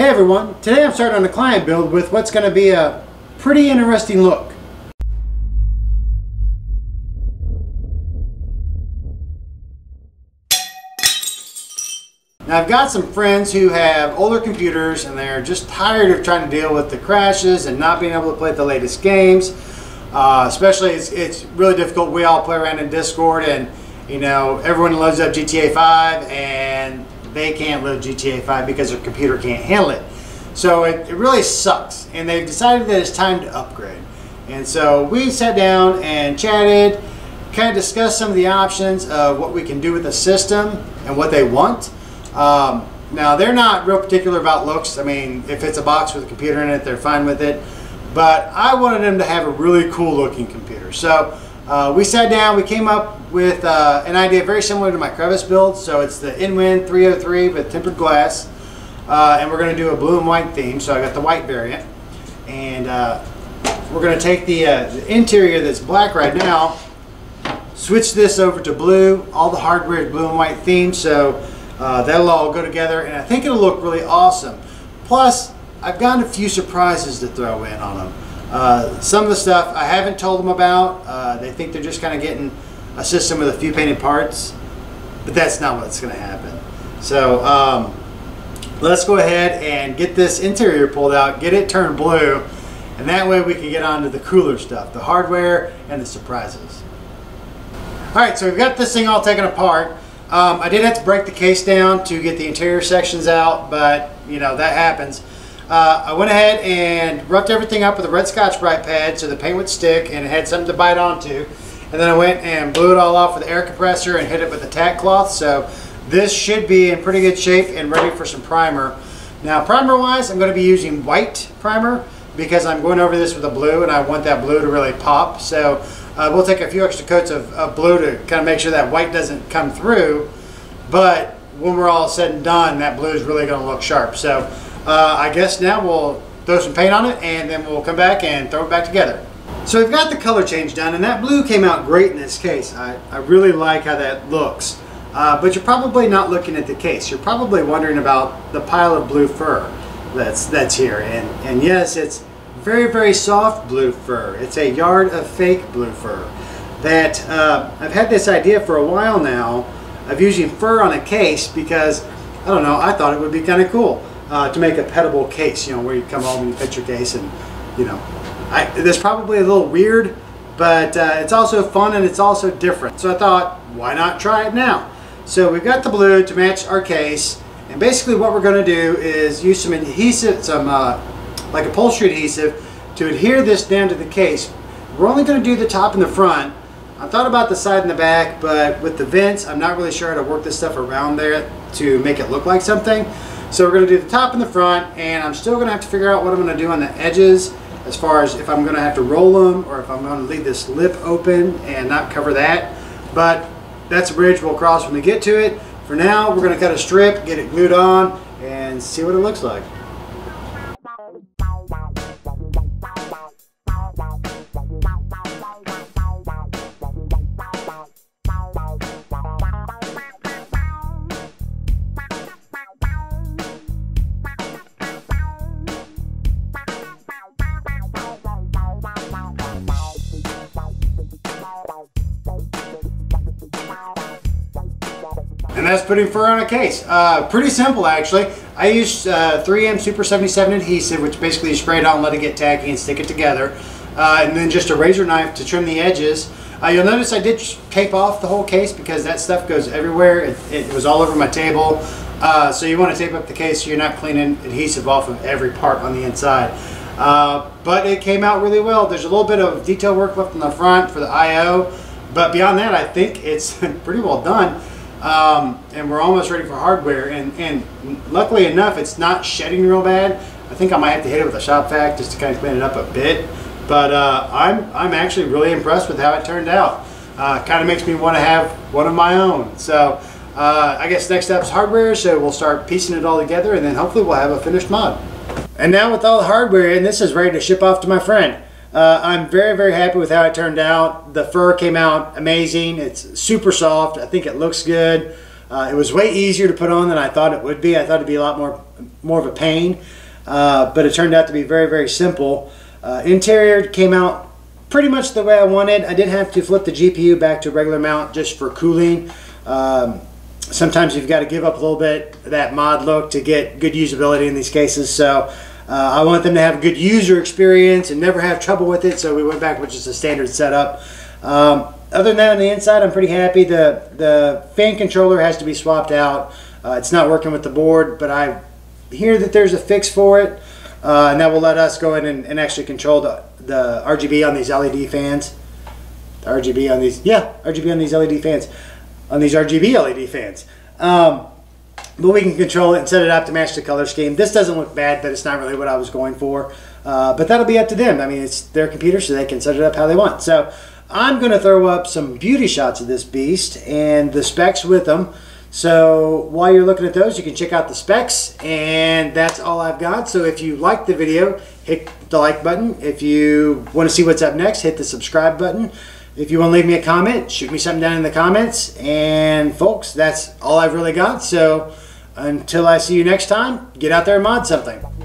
Hey everyone, today I'm starting on a client build with what's going to be a pretty interesting look. Now I've got some friends who have older computers and they're just tired of trying to deal with the crashes and not being able to play the latest games. Especially it's really difficult. We all play around in Discord and you know everyone loads up GTA 5 and they can't load GTA 5 because their computer can't handle it. So it really sucks. And they've decided that it's time to upgrade. And so we sat down and chatted, kind of discussed some of the options of what we can do with the system and what they want. Now they're not real particular about looks. I mean, if it's a box with a computer in it, they're fine with it. But I wanted them to have a really cool looking computer. So we sat down, we came up with an idea very similar to my crevice build. So it's the In-Win 303 with tempered glass. And we're going to do a blue and white theme. So I got the white variant. And we're going to take the interior that's black right now, switch this over to blue. All the hardware is blue and white themed. So that'll all go together. And I think it'll look really awesome. Plus, I've gotten a few surprises to throw in on them. Some of the stuff I haven't told them about. They think they're just kind of getting a system with a few painted parts, but that's not what's going to happen. So let's go ahead and get this interior pulled out, get it turned blue, and that way we can get on to the cooler stuff, the hardware and the surprises. Alright, so we've got this thing all taken apart. I did have to break the case down to get the interior sections out, but you know, that happens. I went ahead and roughed everything up with a red Scotch-Brite pad so the paint would stick and it had something to bite onto. And then I went and blew it all off with an air compressor and hit it with a tack cloth. So this should be in pretty good shape and ready for some primer. Now primer-wise, I'm going to be using white primer because I'm going over this with a blue and I want that blue to really pop. So we'll take a few extra coats of blue to kind of make sure that white doesn't come through. But when we're all said and done, that blue is really going to look sharp. So I guess now we'll throw some paint on it and then we'll come back and throw it back together. So we've got the color change done and that blue came out great in this case. I really like how that looks. But you're probably not looking at the case. You're probably wondering about the pile of blue fur that's here. And yes, it's very, very soft blue fur. It's a yard of fake blue fur. That I've had this idea for a while now of using fur on a case because, I don't know, I thought it would be kind of cool. To make a pettable case, you know, where you come home and you pitch your case and, you know, that's probably a little weird, but it's also fun and it's also different. So I thought, why not try it now? So we've got the blue to match our case, and basically what we're going to do is use some adhesive, some like upholstery adhesive, to adhere this down to the case. We're only going to do the top and the front. I thought about the side and the back, but with the vents, I'm not really sure how to work this stuff around there to make it look like something. So we're going to do the top and the front, and I'm still going to have to figure out what I'm going to do on the edges as far as if I'm going to have to roll them or if I'm going to leave this lip open and not cover that. But that's a bridge we'll cross when we get to it. For now, we're going to cut a strip, get it glued on, and see what it looks like. And that's putting fur on a case. Pretty simple, actually. I used 3M Super 77 adhesive, which basically you spray it on, let it get tacky, and stick it together. And then just a razor knife to trim the edges. You'll notice I did tape off the whole case because that stuff goes everywhere. It was all over my table. So you want to tape up the case so you're not cleaning adhesive off of every part on the inside. But it came out really well. There's a little bit of detail work left on the front for the I.O. But beyond that, I think it's pretty well done. And we're almost ready for hardware, and luckily enough it's not shedding real bad. I think I might have to hit it with a shop vac just to kind of clean it up a bit, but I'm actually really impressed with how it turned out. Kind of makes me want to have one of my own. So I guess next up is hardware, so we'll start piecing it all together and then hopefully we'll have a finished mod. And now with all the hardware in, this is ready to ship off to my friend. I'm very, very happy with how it turned out. The fur came out amazing. It's super soft. I think it looks good. It was way easier to put on than I thought it would be. I thought it'd be a lot more more of a pain, but it turned out to be very, very simple. Interior came out pretty much the way I wanted. I did have to flip the GPU back to a regular mount just for cooling. Sometimes you've got to give up a little bit of that mod look to get good usability in these cases. So I want them to have good user experience and never have trouble with it, so we went back with just a standard setup. Other than that, on the inside, I'm pretty happy. The fan controller has to be swapped out. It's not working with the board, but I hear that there's a fix for it, and that will let us go in and actually control the RGB on these LED fans. The RGB on these, yeah, RGB on these LED fans. On these RGB LED fans. But we can control it and set it up to match the color scheme. This doesn't look bad, but it's not really what I was going for. But that'll be up to them. I mean, it's their computer, so they can set it up how they want. So I'm going to throw up some beauty shots of this beast and the specs with them. So while you're looking at those, you can check out the specs, and that's all I've got. So if you like the video, hit the like button. If you want to see what's up next, hit the subscribe button. If you want to leave me a comment, shoot me something down in the comments. And folks, that's all I've really got. So until I see you next time, get out there and mod something.